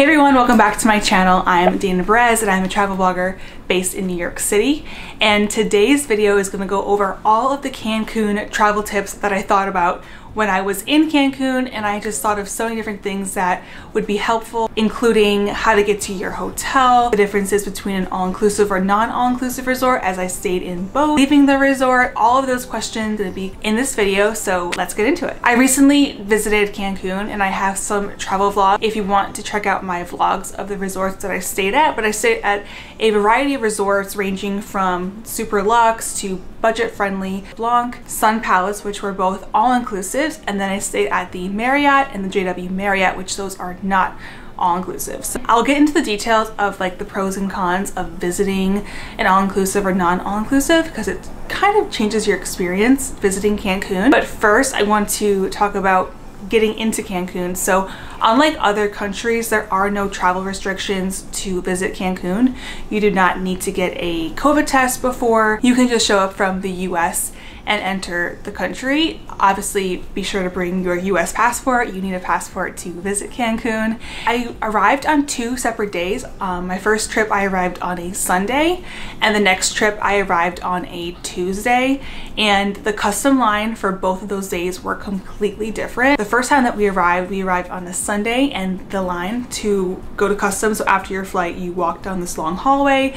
Hey everyone, welcome back to my channel. I'm Dana Berez and I'm a travel blogger based in New York City. And today's video is going to go over all of the Cancun travel tips that I thought about when I was in Cancun, and I just thought of so many different things that would be helpful, including how to get to your hotel, the differences between an all-inclusive or non-all-inclusive resort as I stayed in both, leaving the resort, all of those questions are gonna be in this video, so let's get into it. I recently visited Cancun and I have some travel vlogs if you want to check out my vlogs of the resorts that I stayed at, but I stayed at a variety of resorts ranging from super luxe to budget-friendly, Le Blanc, Sun Palace, which were both all-inclusive, and then I stayed at the Marriott and the JW Marriott, which those are not all-inclusive. So I'll get into the details of like the pros and cons of visiting an all-inclusive or non-all-inclusive because it kind of changes your experience visiting Cancun. But first I want to talk about getting into Cancun. So unlike other countries, there are no travel restrictions to visit Cancun. You do not need to get a COVID test before. You can just show up from the US and enter the country. Obviously, be sure to bring your US passport. You need a passport to visit Cancun. I arrived on two separate days. My first trip, I arrived on a Sunday, and the next trip, I arrived on a Tuesday. And the custom line for both of those days were completely different. The first time that we arrived on a Sunday, and the line to go to customs, so after your flight, you walk down this long hallway,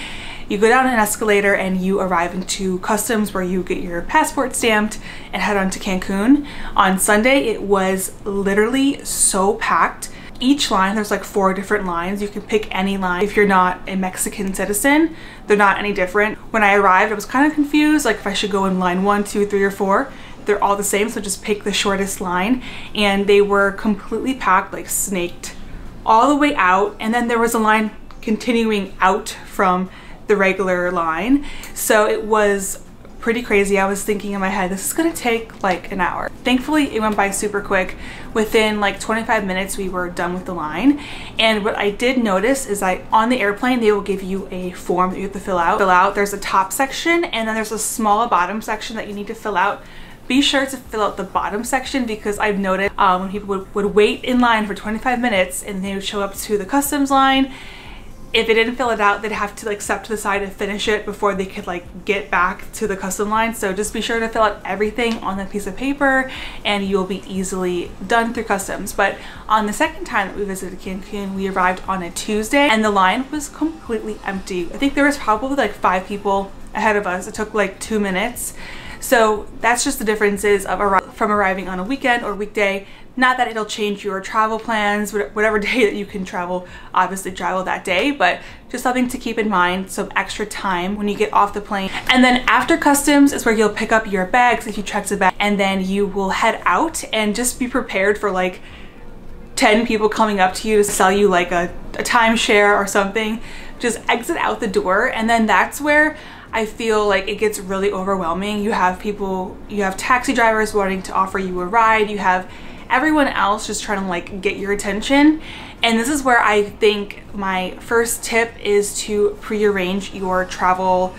you go down an escalator, and you arrive into customs where you get your passport stamped and head on to Cancun. On Sunday, it was literally so packed. Each line, there's like four different lines. You can pick any line. If you're not a Mexican citizen, they're not any different. When I arrived, I was kind of confused, like if I should go in line 1, 2, 3, or 4. They're all the same, so just pick the shortest line. And they were completely packed, like snaked all the way out. And then there was a line continuing out from the regular line. So it was pretty crazy. I was thinking in my head, this is gonna take like an hour. Thankfully, it went by super quick. Within like 25 minutes, we were done with the line. And what I did notice is on the airplane, they will give you a form that you have to fill out. There's a top section, and then there's a small bottom section that you need to fill out. Be sure to fill out the bottom section because I've noticed when people would wait in line for 25 minutes and they would show up to the customs line, if they didn't fill it out, they'd have to like step to the side and finish it before they could like get back to the custom line. So just be sure to fill out everything on that piece of paper and you'll be easily done through customs. But on the second time that we visited Cancun, we arrived on a Tuesday and the line was completely empty. I think there was probably like 5 people ahead of us. It took like 2 minutes. So that's just the differences of arriving on a weekend or weekday. Not that it'll change your travel plans, whatever day that you can travel, obviously travel that day, but just something to keep in mind, some extra time when you get off the plane. And then after customs is where you'll pick up your bags if you checked a bag, and then you will head out and just be prepared for like 10 people coming up to you to sell you like a timeshare or something. Just exit out the door, and then that's where I feel like it gets really overwhelming. You have taxi drivers wanting to offer you a ride, you have everyone else just trying to like get your attention. And this is where I think my first tip is to prearrange your travel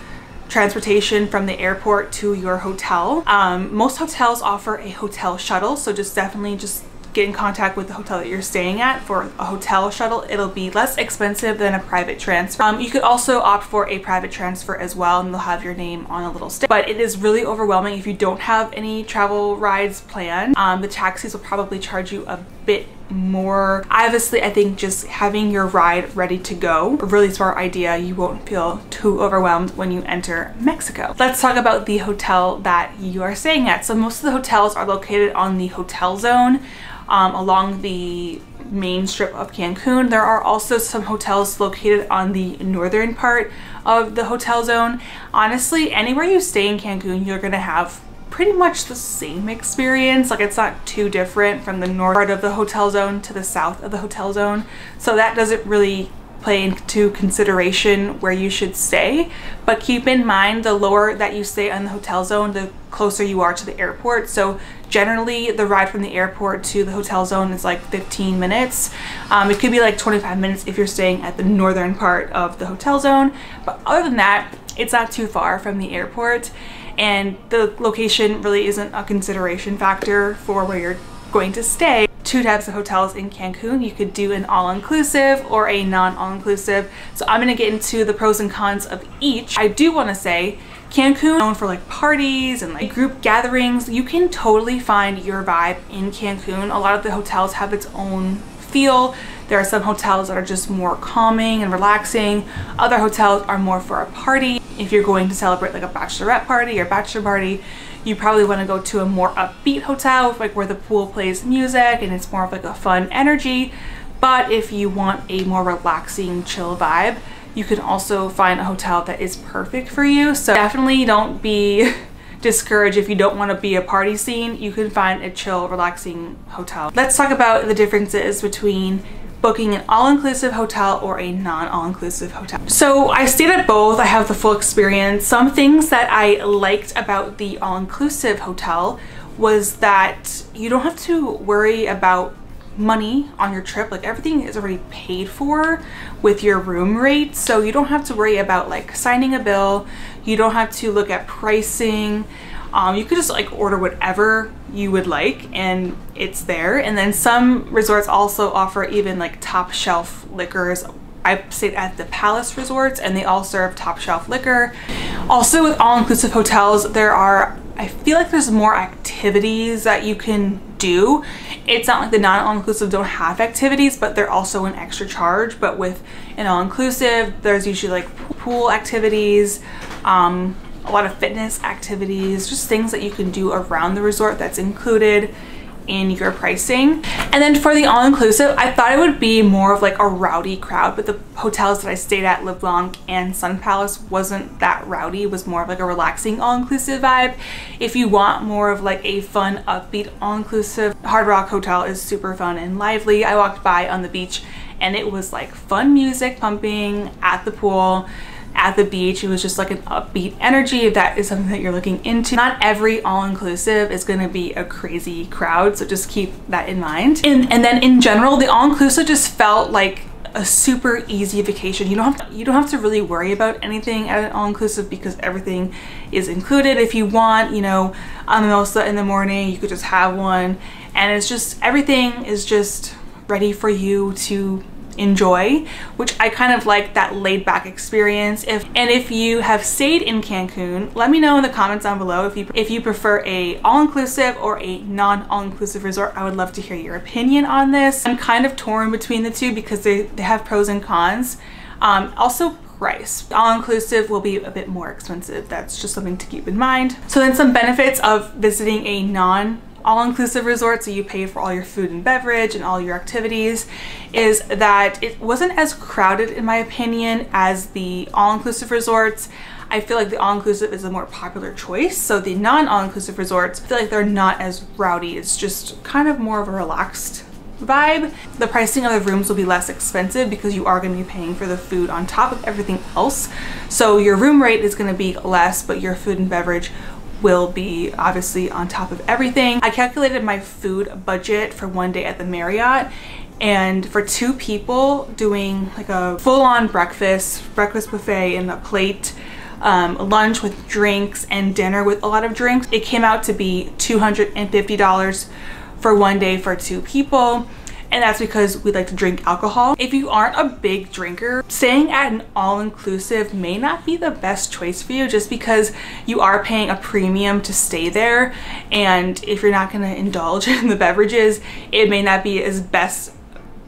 transportation from the airport to your hotel. Most hotels offer a hotel shuttle, so just get in contact with the hotel that you're staying at for a hotel shuttle. It'll be less expensive than a private transfer. You could also opt for a private transfer as well, and they'll have your name on a little stick. But it is really overwhelming if you don't have any travel rides planned. The taxis will probably charge you a bit more. Obviously, I think just having your ride ready to go, a really smart idea. You won't feel too overwhelmed when you enter Mexico. Let's talk about the hotel that you are staying at. So most of the hotels are located on the hotel zone along the main strip of Cancun. There are also some hotels located on the northern part of the hotel zone. Honestly, anywhere you stay in Cancun, you're gonna have pretty much the same experience. Like it's not too different from the north part of the hotel zone to the south of the hotel zone. So that doesn't really play into consideration where you should stay. But keep in mind, the lower that you stay on the hotel zone, the closer you are to the airport. So generally the ride from the airport to the hotel zone is like 15 minutes. It could be like 25 minutes if you're staying at the northern part of the hotel zone. But other than that, it's not too far from the airport. And the location really isn't a consideration factor for where you're going to stay. two types of hotels in Cancun. You could do an all-inclusive or a non-all-inclusive. So I'm gonna get into the pros and cons of each. I do wanna say, Cancun, known for like parties and like group gatherings. You can totally find your vibe in Cancun. A lot of the hotels have its own feel. There are some hotels that are just more calming and relaxing. Other hotels are more for a party. If you're going to celebrate like a bachelorette party or bachelor party, you probably want to go to a more upbeat hotel, like where the pool plays music and it's more of like a fun energy. But if you want a more relaxing, chill vibe, you can also find a hotel that is perfect for you. So definitely don't be discouraged if you don't want to be a party scene. You can find a chill, relaxing hotel. Let's talk about the differences between booking an all-inclusive hotel or a non-all-inclusive hotel. So I stayed at both, I have the full experience. Some things that I liked about the all-inclusive hotel was that you don't have to worry about money on your trip. Like everything is already paid for with your room rate, so you don't have to worry about like signing a bill. You don't have to look at pricing. You could just like order whatever you would like and it's there. And then some resorts also offer even like top shelf liquors. I stayed at the Palace Resorts and they all serve top shelf liquor. Also with all-inclusive hotels, I feel like there's more activities that you can do. It's not like the non-all-inclusive don't have activities, but they're also an extra charge. But with an all-inclusive, there's usually like pool activities, a lot of fitness activities, just things that you can do around the resort that's included in your pricing. And then for the all-inclusive, I thought it would be more of like a rowdy crowd, but the hotels that I stayed at, Le Blanc and Sun Palace, wasn't that rowdy. It was more of like a relaxing all-inclusive vibe. If you want more of like a fun, upbeat all-inclusive, Hard Rock Hotel is super fun and lively. I walked by on the beach and it was like fun music pumping at the pool, at the beach. It was just like an upbeat energy. If that is something that you're looking into, not every all-inclusive is going to be a crazy crowd, so just keep that in mind. And then in general, the all-inclusive just felt like a super easy vacation. You don't have to really worry about anything at an all-inclusive because everything is included. If you want, you know, a mimosa in the morning, you could just have one, and it's just everything is just ready for you to enjoy, which I kind of like that laid-back experience. If you have stayed in Cancun, let me know in the comments down below if you prefer a all-inclusive or a non-all-inclusive resort. I would love to hear your opinion on this. I'm kind of torn between the two because they have pros and cons. Also price. All-inclusive will be a bit more expensive. That's just something to keep in mind. So then some benefits of visiting a non-all-inclusive resort, so you pay for all your food and beverage and all your activities, is that it wasn't as crowded, in my opinion, as the all-inclusive resorts. I feel like the all-inclusive is a more popular choice, so the non-all-inclusive resorts, I feel like they're not as rowdy. It's just kind of more of a relaxed vibe. The pricing of the rooms will be less expensive because you are going to be paying for the food on top of everything else, so your room rate is going to be less, but your food and beverage will be obviously on top of everything. I calculated my food budget for one day at the Marriott, and for two people doing like a full-on breakfast buffet and a plate, lunch with drinks and dinner with a lot of drinks, it came out to be $250 for one day for two people. And that's because we like to drink alcohol. If you aren't a big drinker, staying at an all-inclusive may not be the best choice for you, just because you are paying a premium to stay there, and if you're not going to indulge in the beverages, it may not be as best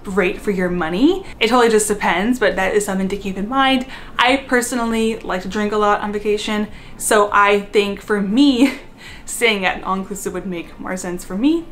rate for your money. It totally just depends, but that is something to keep in mind. I personally like to drink a lot on vacation, so I think for me, staying at an all-inclusive would make more sense for me.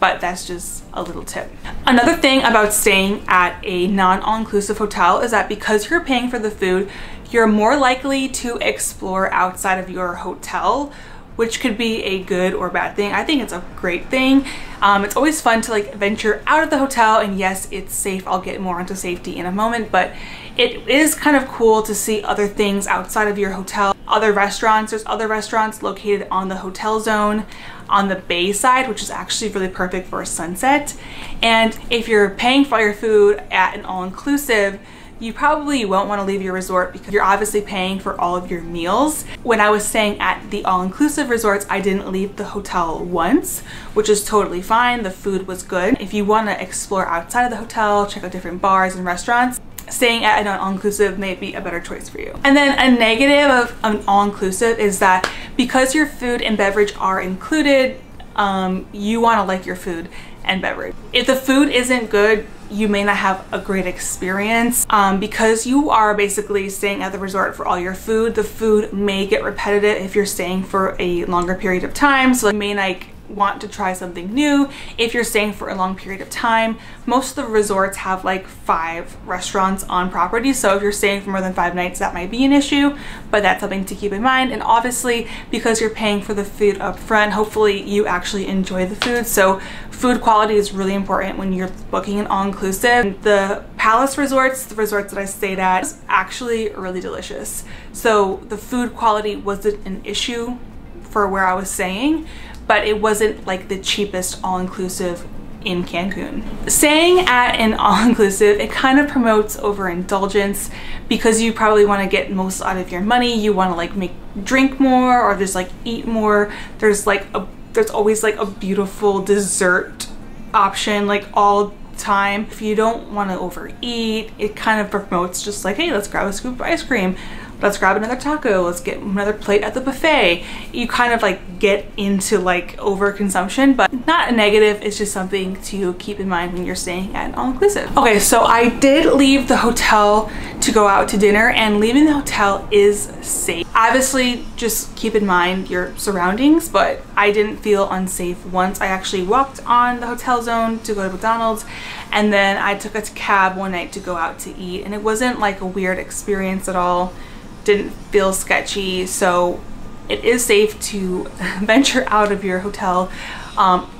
But that's just a little tip. Another thing about staying at a non-all-inclusive hotel is that because you're paying for the food, you're more likely to explore outside of your hotel, which could be a good or bad thing. I think it's a great thing. It's always fun to like venture out of the hotel, and yes, it's safe. I'll get more onto safety in a moment, but it is kind of cool to see other things outside of your hotel. Other restaurants, there's other restaurants located on the hotel zone, on the bay side, which is actually really perfect for a sunset. And if you're paying for your food at an all-inclusive, you probably won't want to leave your resort because you're obviously paying for all of your meals. When I was staying at the all-inclusive resorts, I didn't leave the hotel once, which is totally fine. The food was good. If you want to explore outside of the hotel, check out different bars and restaurants, staying at an all-inclusive may be a better choice for you. And then a negative of an all-inclusive is that because your food and beverage are included, you want to like your food and beverage. If the food isn't good, you may not have a great experience because you are basically staying at the resort for all your food. The food may get repetitive if you're staying for a longer period of time, so you may like want to try something new if you're staying for a long period of time. Most of the resorts have like 5 restaurants on property, so if you're staying for more than 5 nights, that might be an issue, but that's something to keep in mind. And obviously, because you're paying for the food up front, hopefully you actually enjoy the food. So food quality is really important when you're booking an all-inclusive. The Palace resorts, the resorts that I stayed at, was actually really delicious, so the food quality wasn't an issue for where I was staying, but it wasn't like the cheapest all-inclusive in Cancun. Staying at an all-inclusive, it kind of promotes overindulgence because you probably want to get most out of your money. You want to like drink more or just like eat more. There's always like a beautiful dessert option like all time. If you don't want to overeat, it kind of promotes just like, hey, let's grab a scoop of ice cream, let's grab another taco, let's get another plate at the buffet. You kind of like get into like overconsumption, but not a negative, it's just something to keep in mind when you're staying at an all-inclusive. Okay, so I did leave the hotel to go out to dinner, and leaving the hotel is safe. Obviously, just keep in mind your surroundings, but I didn't feel unsafe once. I actually walked on the hotel zone to go to McDonald's, and then I took a cab one night to go out to eat, and it wasn't like a weird experience at all. Didn't feel sketchy, so it is safe to venture out of your hotel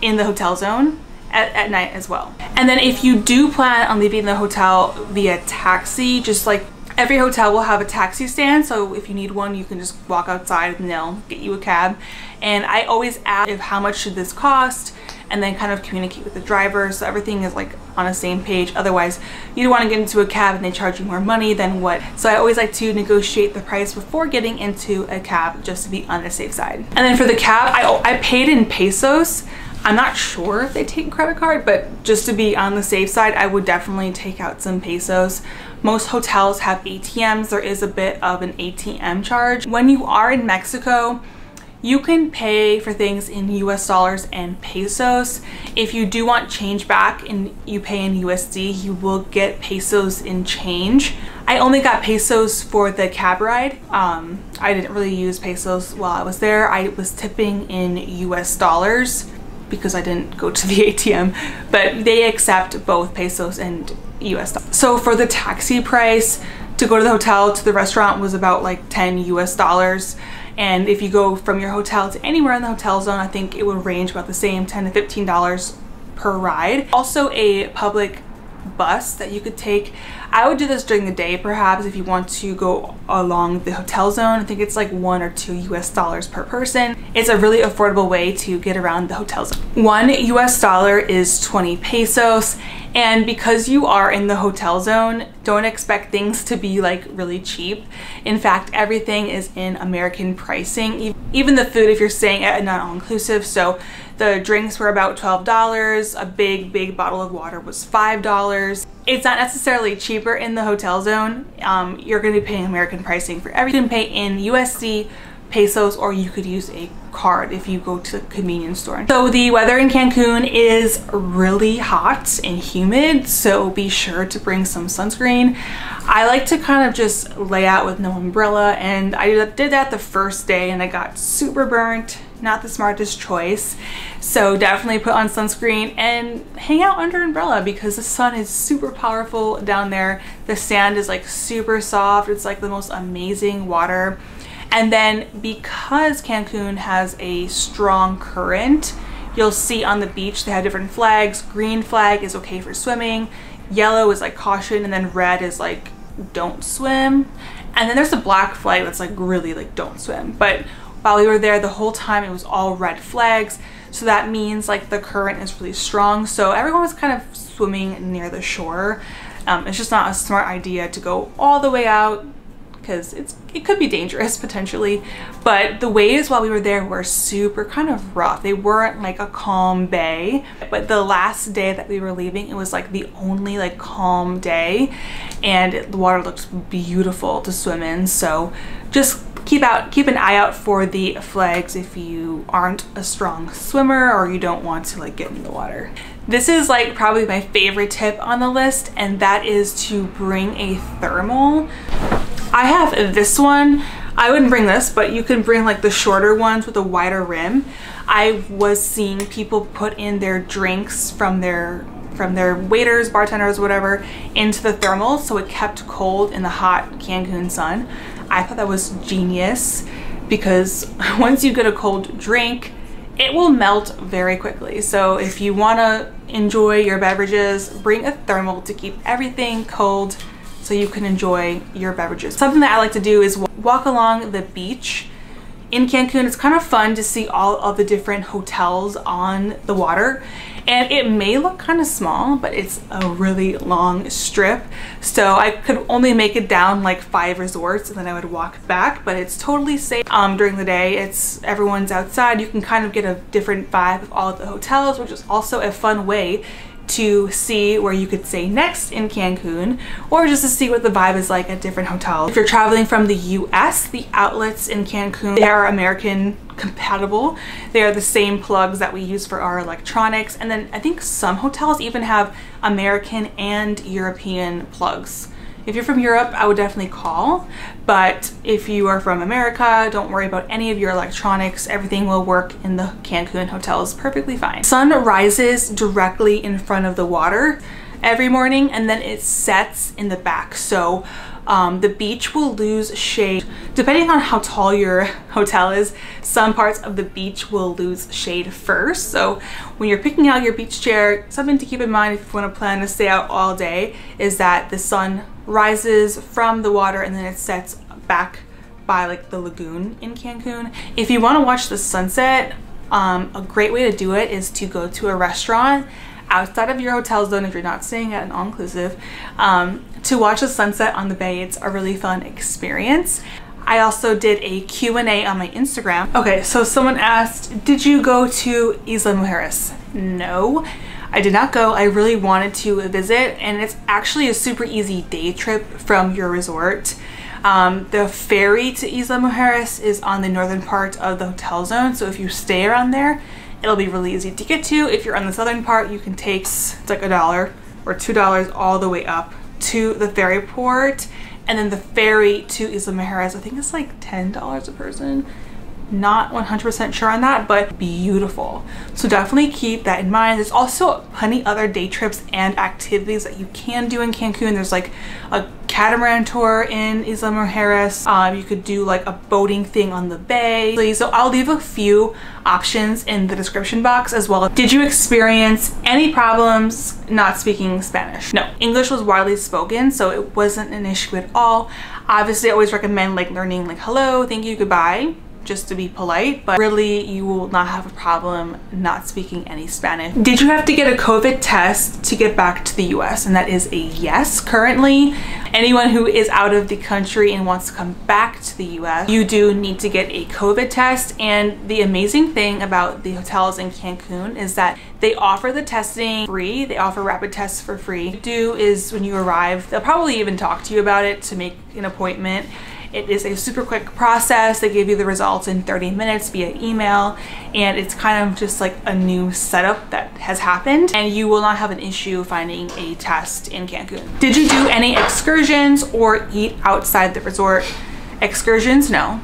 in the hotel zone at night as well. And then if you do plan on leaving the hotel via taxi, just like every hotel will have a taxi stand, so if you need one, you can just walk outside and they'll get you a cab. And I always ask if how much should this cost, and then kind of communicate with the driver so everything is like on the same page. Otherwise, you don't want to get into a cab and they charge you more money than what. So I always like to negotiate the price before getting into a cab just to be on the safe side. And then for the cab, I paid in pesos. I'm not sure if they take credit card, but just to be on the safe side, I would definitely take out some pesos. Most hotels have ATMs. There is a bit of an ATM charge. When you are in Mexico, you can pay for things in US dollars and pesos. If you do want change back and you pay in USD, you will get pesos in change. I only got pesos for the cab ride. I didn't really use pesos while I was there. I was tipping in US dollars because I didn't go to the ATM, but they accept both pesos and US dollars. So for the taxi price to go to the hotel to the restaurant was about like 10 US dollars. And if you go from your hotel to anywhere in the hotel zone, I think it would range about the same, $10 to $15 per ride. Also a public bus that you could take. I would do this during the day, perhaps, if you want to go along the hotel zone. I think it's like $1 or $2 per person. It's a really affordable way to get around the hotel zone. $1 is 20 pesos. And because you are in the hotel zone, don't expect things to be like really cheap. In fact, everything is in American pricing, even the food if you're staying at a non-all-inclusive. So the drinks were about $12. A big bottle of water was $5. It's not necessarily cheaper in the hotel zone. You're going to be paying American pricing for everything. You can pay in USD, pesos, or you could use a card if you go to the convenience store. So the weather in Cancun is really hot and humid, so be sure to bring some sunscreen. I like to kind of just lay out with no umbrella, and I did that the first day and I got super burnt. Not the smartest choice. So definitely put on sunscreen and hang out under an umbrella because the sun is super powerful down there. The sand is like super soft. It's like the most amazing water. And then because Cancun has a strong current, you'll see on the beach they have different flags. Green flag is okay for swimming, yellow is like caution, and then red is like don't swim. And then there's a black flag that's like really like don't swim. But while we were there, the whole time it was all red flags. So that means like the current is really strong. So everyone was kind of swimming near the shore. It's just not a smart idea to go all the way out because it could be dangerous potentially. But the waves while we were there were super kind of rough. They weren't like a calm bay, but the last day that we were leaving, it was like the only like calm day, and the water looks beautiful to swim in. So just keep an eye out for the flags if you aren't a strong swimmer or you don't want to like get in the water. This is like probably my favorite tip on the list, and that is to bring a thermal. I have this one. I wouldn't bring this, but you can bring like the shorter ones with a wider rim. I was seeing people put in their drinks from their waiters, bartenders, whatever, into the thermal, so it kept cold in the hot Cancun sun. I thought that was genius because once you get a cold drink, it will melt very quickly. So if you want to enjoy your beverages, bring a thermal to keep everything cold so you can enjoy your beverages. Something that I like to do is walk along the beach. In Cancun, it's kind of fun to see all of the different hotels on the water. And it may look kind of small, but it's a really long strip. So I could only make it down like 5 resorts and then I would walk back, but it's totally safe. During the day, everyone's outside. You can kind of get a different vibe of all of the hotels, which is also a fun way to see where you could stay next in Cancun, or just to see what the vibe is like at different hotels. If you're traveling from the US, the outlets in Cancun, they are American compatible. They are the same plugs that we use for our electronics, and then I think some hotels even have American and European plugs. If you're from Europe, I would definitely call, but if you are from America, don't worry about any of your electronics. Everything will work in the Cancun hotels perfectly fine. Sun rises directly in front of the water every morning, and then it sets in the back. So the beach will lose shade. Depending on how tall your hotel is, some parts of the beach will lose shade first. So when you're picking out your beach chair, something to keep in mind if you want to plan to stay out all day is that the sun rises from the water and then it sets back by like the lagoon in Cancun. If you want to watch the sunset, a great way to do it is to go to a restaurant outside of your hotel zone if you're not staying at an all-inclusive to watch the sunset on the bay. It's a really fun experience. I also did a Q&A on my Instagram. Okay, so someone asked, did you go to Isla Mujeres? No, I did not go. I really wanted to visit, and it's actually a super easy day trip from your resort. The ferry to Isla Mujeres is on the northern part of the hotel zone, so if you stay around there, it'll be really easy to get to. If you're on the southern part, you can take, it's like $1 or $2 all the way up to the ferry port, and then the ferry to Isla Mujeres, I think it's like $10 a person. Not 100% sure on that, but beautiful. So definitely keep that in mind. There's also plenty other day trips and activities that you can do in Cancun. There's like a catamaran tour in Isla Mujeres. You could do like a boating thing on the bay. So I'll leave a few options in the description box as well. Did you experience any problems not speaking Spanish? No, English was widely spoken, so it wasn't an issue at all. Obviously, I always recommend like learning like hello, thank you, goodbye, just to be polite, but really you will not have a problem not speaking any Spanish. Did you have to get a COVID test to get back to the US? And that is a yes currently. Anyone who is out of the country and wants to come back to the US, you do need to get a COVID test. And the amazing thing about the hotels in Cancun is that they offer the testing free. They offer rapid tests for free. What you do is when you arrive, they'll probably even talk to you about it to make an appointment. It is a super quick process. They give you the results in 30 minutes via email, and it's kind of just like a new setup that has happened, and you will not have an issue finding a test in Cancun. Did you do any excursions or eat outside the resort? Excursions, no.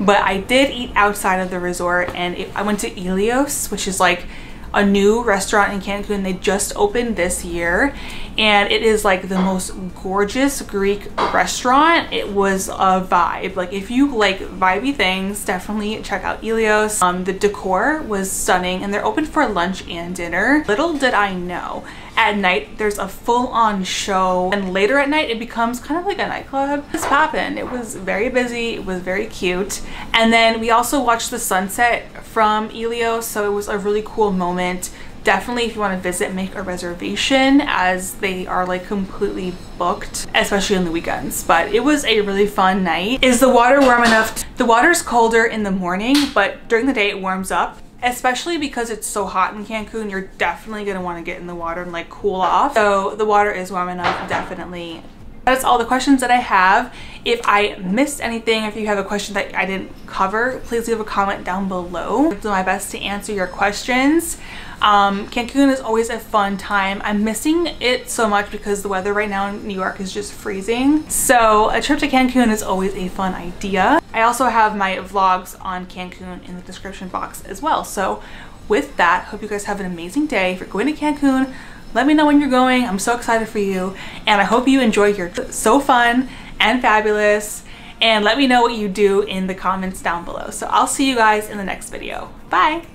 But I did eat outside of the resort, and I went to Ilios, which is like a new restaurant in Cancun. They just opened this year, and it is like the most gorgeous Greek restaurant. It was a vibe. Like if you like vibey things, definitely check out Ilios. The decor was stunning, and they're open for lunch and dinner. Little did I know, at night there's a full-on show, and later at night it becomes kind of like a nightclub. It's poppin'. It was very busy. It was very cute. And then we also watched the sunset from Ilios, so it was a really cool moment definitely, if you want to visit, make a reservation, as they are like completely booked, especially on the weekends. But it was a really fun night. Is the water warm enough? The water's colder in the morning, but during the day it warms up, especially because it's so hot in Cancun. You're definitely going to want to get in the water and like cool off. So the water is warm enough, definitely. That's all the questions that I have. If I missed anything, if you have a question that I didn't cover, please leave a comment down below. I'll do my best to answer your questions. Cancun is always a fun time. I'm missing it so much because the weather right now in New York is just freezing. So a trip to Cancun is always a fun idea. I also have my vlogs on Cancun in the description box as well. So with that, hope you guys have an amazing day. If you're going to Cancun, let me know when you're going. I'm so excited for you, and I hope you enjoy your trip. So fun and fabulous, and let me know what you do in the comments down below. So I'll see you guys in the next video. Bye.